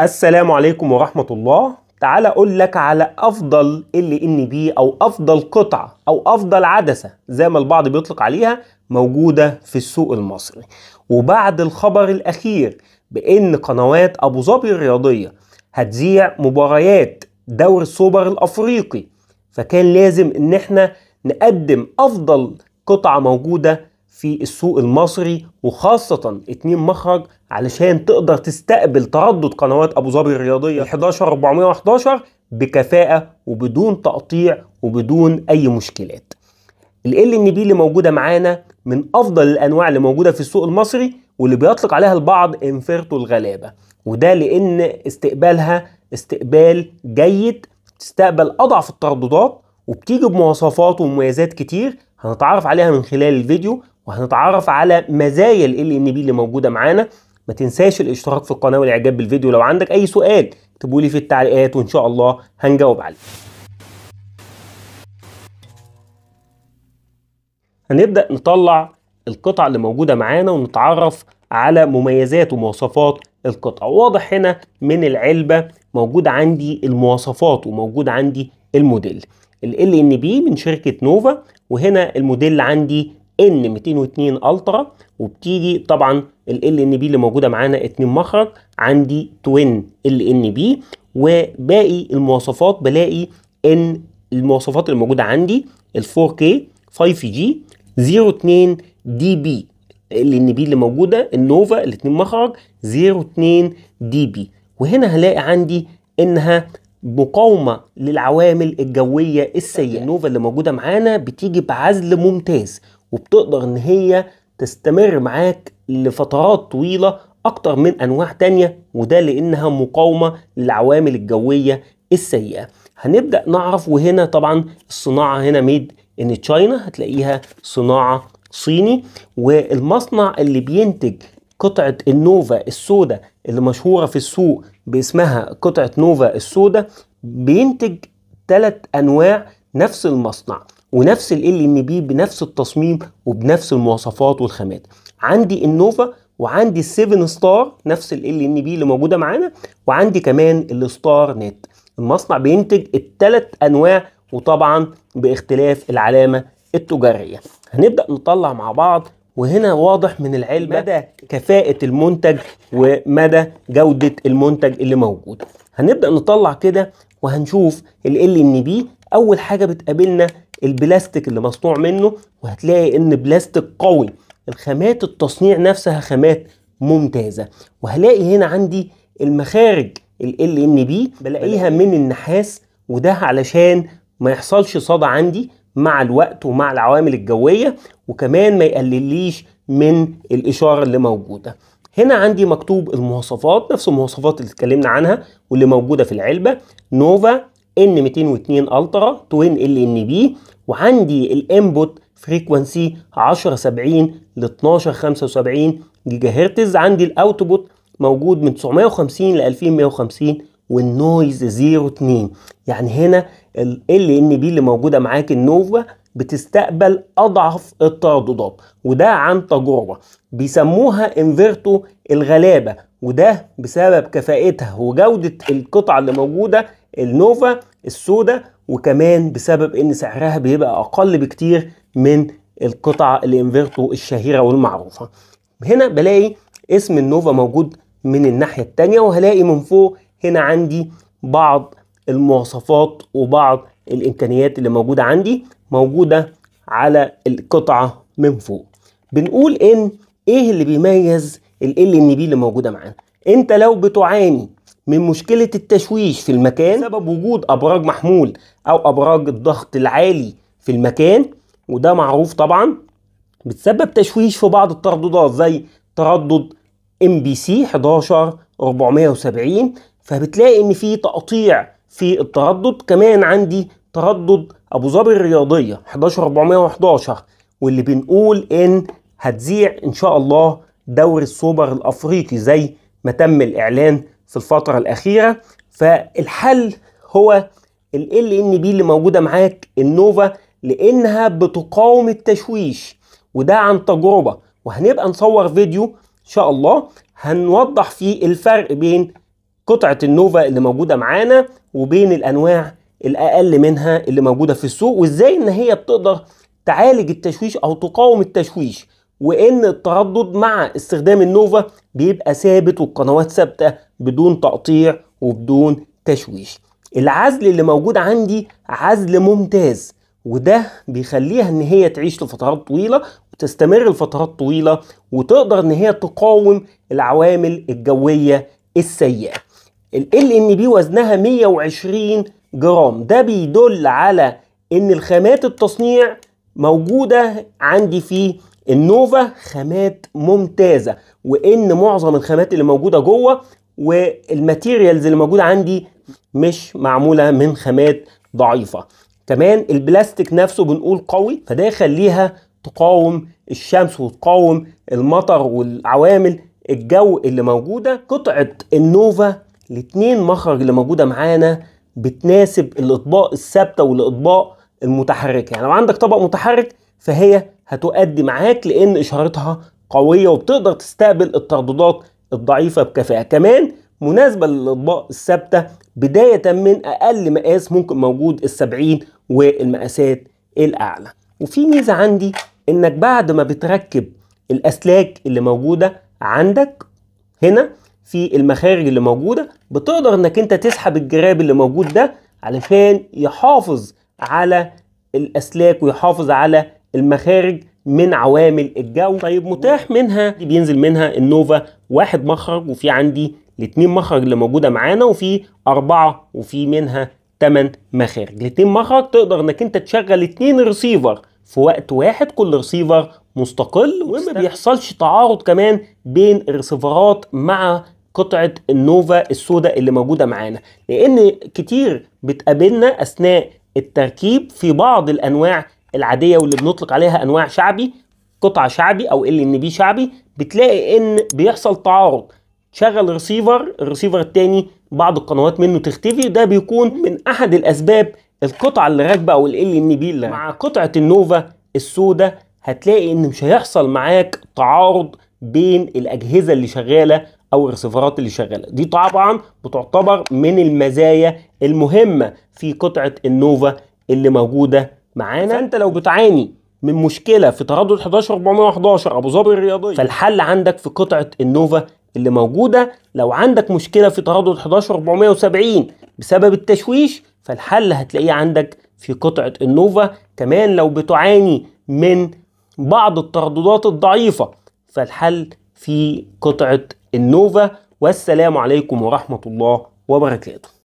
السلام عليكم ورحمة الله. تعالى اقول لك على افضل LNB او افضل قطعة او افضل عدسة زي ما البعض بيطلق عليها موجودة في السوق المصري، وبعد الخبر الاخير بان قنوات أبوظبي الرياضية هتذيع مباريات دوري السوبر الافريقي، فكان لازم ان احنا نقدم افضل قطعة موجودة في السوق المصري وخاصة 2 مخرج علشان تقدر تستقبل تردد قنوات أبوظبي الرياضية 11411 بكفاءة وبدون تقطيع وبدون أي مشكلات. ال LNB اللي موجودة معانا من أفضل الأنواع اللي موجودة في السوق المصري واللي بيطلق عليها البعض انفيرتو الغلابة، وده لأن استقبالها استقبال جيد، تستقبل أضعف الترددات وبتيجي بمواصفات ومميزات كتير هنتعرف عليها من خلال الفيديو، وهنتعرف على مزايا ال LNB اللي موجودة معانا. ما تنساش الاشتراك في القناة والاعجاب بالفيديو، لو عندك اي سؤال اكتبوا لي في التعليقات وان شاء الله هنجاوب عليه. هنبدأ نطلع القطع اللي موجودة معانا ونتعرف على مميزات ومواصفات القطع. واضح هنا من العلبة موجود عندي المواصفات وموجود عندي الموديل. ال LNB من شركة نوفا، وهنا الموديل عندي N202 ألترا، وبتيجي طبعا ال LNB اللي موجودة معانا 2 مخرج عندي توين LNB، وباقي المواصفات بلاقي ان المواصفات اللي موجودة عندي ال 4K 5G 02 DB. ال LNB اللي موجودة النوفا ال 2 مخرج 02 DB، وهنا هلاقي عندي انها مقاومة للعوامل الجوية السيئة. النوفا اللي موجودة معانا بتيجي بعزل ممتاز وبتقدر ان هي تستمر معاك لفترات طويلة اكتر من انواع تانية، وده لانها مقاومة للعوامل الجوية السيئة. هنبدأ نعرف، وهنا طبعا الصناعة هنا ميد ان تشاينا، هتلاقيها صناعة صيني، والمصنع اللي بينتج قطعة النوفا السوداء اللي مشهورة في السوق باسمها قطعة نوفا السوداء بينتج 3 أنواع نفس المصنع ونفس ال LNB بنفس التصميم وبنفس المواصفات والخامات. عندي النوفا وعندي السيفن ستار نفس ال LNB اللي موجودة معانا، وعندي كمان الستار نت. المصنع بينتج ال3 أنواع وطبعا باختلاف العلامة التجارية. هنبدأ نطلع مع بعض، وهنا واضح من العلبة مدى كفاءة المنتج ومدى جودة المنتج اللي موجود. هنبدأ نطلع كده وهنشوف ال LNB. أول حاجة بتقابلنا البلاستيك اللي مصنوع منه، وهتلاقي إن بلاستيك قوي، الخامات التصنيع نفسها خامات ممتازة. وهلاقي هنا عندي المخارج ال LNB بلاقيها من النحاس، وده علشان ما يحصلش صدى عندي مع الوقت ومع العوامل الجوية، وكمان ما يقلليش من الإشارة اللي موجودة. هنا عندي مكتوب المواصفات، نفس المواصفات اللي اتكلمنا عنها واللي موجودة في العلبة، نوفا N202 ألترا توين LNB، وعندي الانبوت فريكوانسي 1070 ل 1275 جيجا هرتز، عندي الاوتبوت موجود من 950 ل 2150، والنويز 02. يعني هنا ال LNB اللي موجودة معاك النوفا بتستقبل أضعف الترددات، وده عن تجربة، بيسموها انفيرتو الغلابة، وده بسبب كفاءتها وجودة القطعة اللي موجودة النوفا السوداء، وكمان بسبب ان سعرها بيبقى أقل بكتير من القطعة الانفيرتو الشهيرة والمعروفة. هنا بلاقي اسم النوفا موجود من الناحية التانية، وهلاقي من فوق هنا عندي بعض المواصفات وبعض الامكانيات اللي موجودة عندي موجودة على القطعة من فوق. بنقول ان ايه اللي بيميز ال LNB اللي موجودة معانا. انت لو بتعاني من مشكلة التشويش في المكان بسبب وجود ابراج محمول او ابراج الضغط العالي في المكان، وده معروف طبعا، بتسبب تشويش في بعض الترددات زي تردد MBC 11470، فبتلاقي ان في تقطيع في التردد. كمان عندي تردد أبوظبي الرياضية 11411، واللي بنقول ان هتذيع ان شاء الله دوري السوبر الافريقي زي ما تم الاعلان في الفترة الاخيرة. فالحل هو ال LNB اللي موجودة معاك النوفا لانها بتقاوم التشويش، وده عن تجربة، وهنبقى نصور فيديو ان شاء الله هنوضح فيه الفرق بين قطعة النوفا اللي موجودة معانا وبين الأنواع الأقل منها اللي موجودة في السوق، وإزاي إن هي بتقدر تعالج التشويش أو تقاوم التشويش، وإن التردد مع استخدام النوفا بيبقى ثابت والقنوات ثابتة بدون تقطيع وبدون تشويش. العزل اللي موجود عندي عزل ممتاز، وده بيخليها ان هي تعيش لفترات طويلة وتستمر لفترات طويلة، وتقدر ان هي تقاوم العوامل الجوية السيئة. ال LNB وزنها 120 جرام، ده بيدل على ان الخامات التصنيع موجودة عندي في النوفا خامات ممتازة، وان معظم الخامات اللي موجودة جوه والماتيريالز اللي موجودة عندي مش معمولة من خامات ضعيفة. كمان البلاستيك نفسه بنقول قوي، فده يخليها تقاوم الشمس وتقاوم المطر والعوامل الجو اللي موجودة. قطعة النوفا الاتنين مخرج اللي موجودة معانا بتناسب الاطباق الثابتة والاطباق المتحركة، يعني لو عندك طبق متحرك فهي هتؤدي معاك لان اشارتها قوية وبتقدر تستقبل الترددات الضعيفة بكفاءة. كمان مناسبة للاطباق الثابتة بداية من اقل مقاس ممكن موجود 70 والمقاسات الاعلى. وفي ميزة عندي انك بعد ما بتركب الاسلاك اللي موجودة عندك هنا في المخارج اللي موجودة بتقدر انك انت تسحب الجراب اللي موجود ده علشان يحافظ على الاسلاك ويحافظ على المخارج من عوامل الجو. طيب متاح منها بينزل منها النوفا واحد مخرج، وفي عندي الاتنين مخرج اللي موجودة معانا، وفي 4 وفي منها 8 مخارج. الاتنين مخرج تقدر انك انت تشغل 2 ريسيفر في وقت واحد، كل ريسيفر مستقل، وما بيحصلش تعارض كمان بين الريسيفرات مع قطعة النوفا السوداء اللي موجودة معانا، لان كتير بتقابلنا اثناء التركيب في بعض الانواع العادية واللي بنطلق عليها انواع شعبي قطع شعبي او LNB شعبي، بتلاقي ان بيحصل تعارض، تشغل ريسيفر الريسيفر التاني بعض القنوات منه تختفي، ده بيكون من احد الاسباب القطعة اللي راكبة او LNB اللي مع قطعة النوفا السوداء هتلاقي ان مش هيحصل معاك تعارض بين الاجهزة اللي شغالة او الريسيفرات اللي شغالة. دي طبعا بتعتبر من المزايا المهمة في قطعة النوفا اللي موجودة معانا. فانت لو بتعاني من مشكلة في تردد 11411 أبوظبي الرياضية فالحل عندك في قطعة النوفا اللي موجودة. لو عندك مشكلة في تردد 11470 بسبب التشويش فالحل هتلاقيه عندك في قطعة النوفا. كمان لو بتعاني من بعض الترددات الضعيفة فالحل في قطعة النوفا. والسلام عليكم ورحمة الله وبركاته.